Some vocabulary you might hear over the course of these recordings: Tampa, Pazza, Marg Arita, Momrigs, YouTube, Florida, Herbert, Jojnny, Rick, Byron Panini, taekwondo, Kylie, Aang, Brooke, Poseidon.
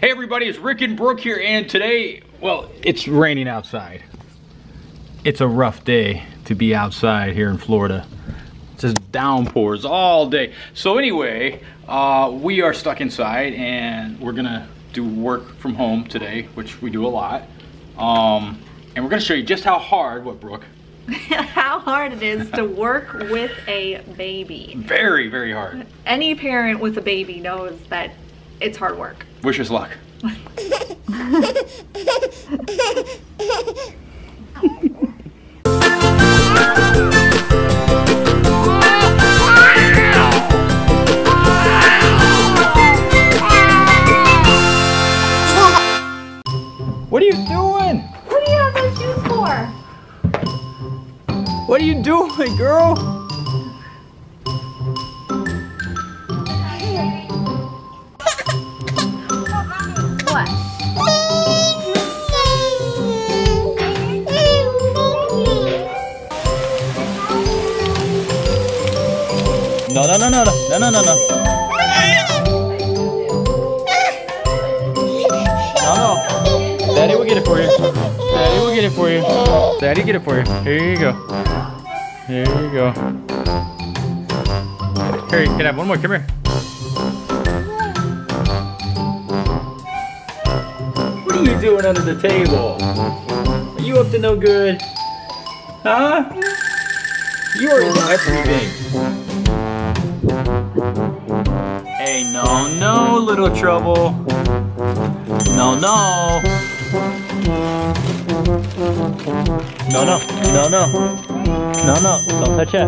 Hey everybody, it's Rick and Brooke here, and today, well, it's raining outside. It's a rough day to be outside here in Florida. It's just downpours all day. So anyway, we are stuck inside and we're gonna do work from home today, which we do a lot. And we're gonna show you just how hard, what Brooke? How hard it is to work with a baby. Very, very hard. Any parent with a baby knows that it's hard work. Wish us luck. What are you doing? What do you have those shoes for? What are you doing, girl? No, no, no, no, no, no, no, no. No, no. Daddy will get it for you. Daddy will get it for you. Daddy get it for you. Here you go. Here you go. Here, you can have one more. Come here. What are you doing under the table? Are you up to no good? Huh? You are in everything. Hey, no, no, little trouble. No, no. No, no, no, no. No, no, don't touch it.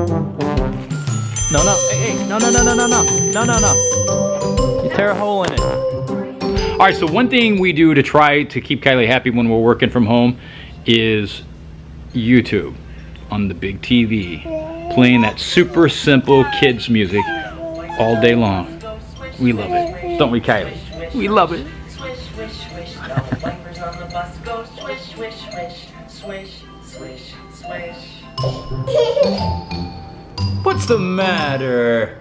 No, no, hey, hey, no, no, no, no, no, no, no, no, no. You tear a hole in it. All right, so one thing we do to try to keep Kylie happy when we're working from home is YouTube on the big TV, playing that super simple kids music all day long. We love it, don't we, Kylie? We love it. Swish, swish, swish. No wipers on the bus. Go swish, swish, swish. Swish, swish, swish. What's the matter?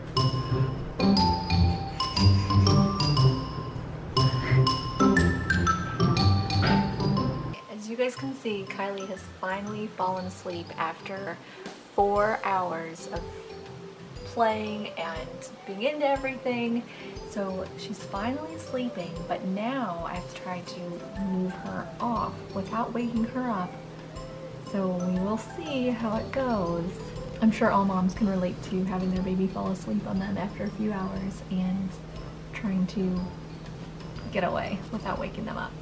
As you guys can see, Kylie has finally fallen asleep after 4 hours of playing and being into everything. So she's finally sleeping, but now I've tried to move her off without waking her up. So we will see how it goes. I'm sure all moms can relate to having their baby fall asleep on them after a few hours and trying to get away without waking them up.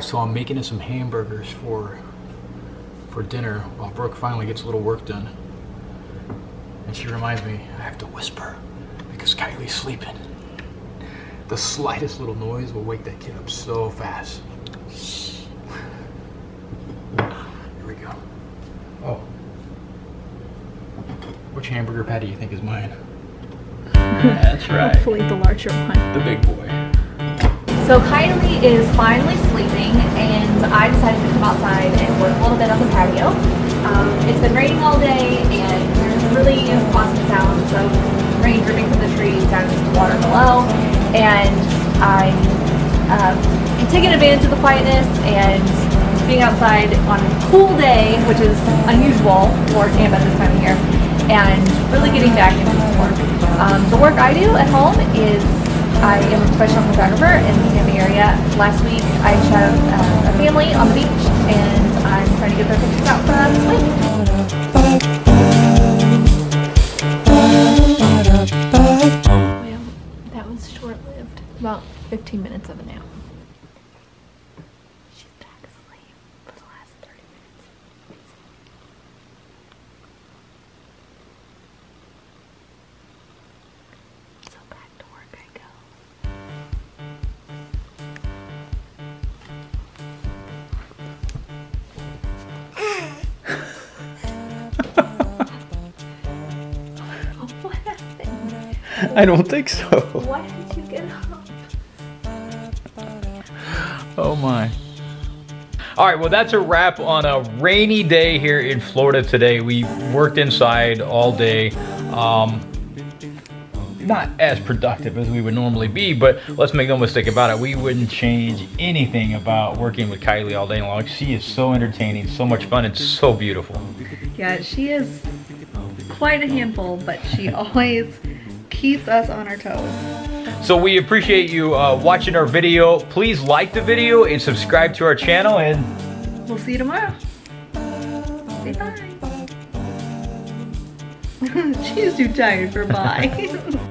So I'm making us some hamburgers for dinner while Brooke finally gets a little work done. And she reminds me, I have to whisper because Kylie's sleeping. The slightest little noise will wake that kid up so fast. Shh. Here we go. Oh. Which hamburger patty do you think is mine? That's right. Hopefully the larger one. The big boy. So Kylie is finally sleeping, and I decided to come outside and work a little bit on the patio. It's been raining all day, and there's really awesome sounds of rain dripping from the trees down to the water below. And I'm taking advantage of the quietness and being outside on a cool day, which is unusual for Tampa this time of year, and really getting back into work. The work I do at home is I am a professional photographer in the Tampa area. Last week I shot a family on the beach, and I'm trying to get their pictures out for them this week. about 15 minutes of a nap. She's back asleep for the last 30 minutes. So back to work I go. What happened? I don't think so. Why did you get up? Oh my. All right, well that's a wrap on a rainy day here in Florida today. We worked inside all day. Not as productive as we would normally be, but let's make no mistake about it. We wouldn't change anything about working with Kylie all day long. She is so entertaining, so much fun, and so beautiful. Yeah, she is quite a handful, but she always keeps us on our toes. So we appreciate you watching our video. Please like the video and subscribe to our channel, and we'll see you tomorrow. Say bye. She's too tired for bye.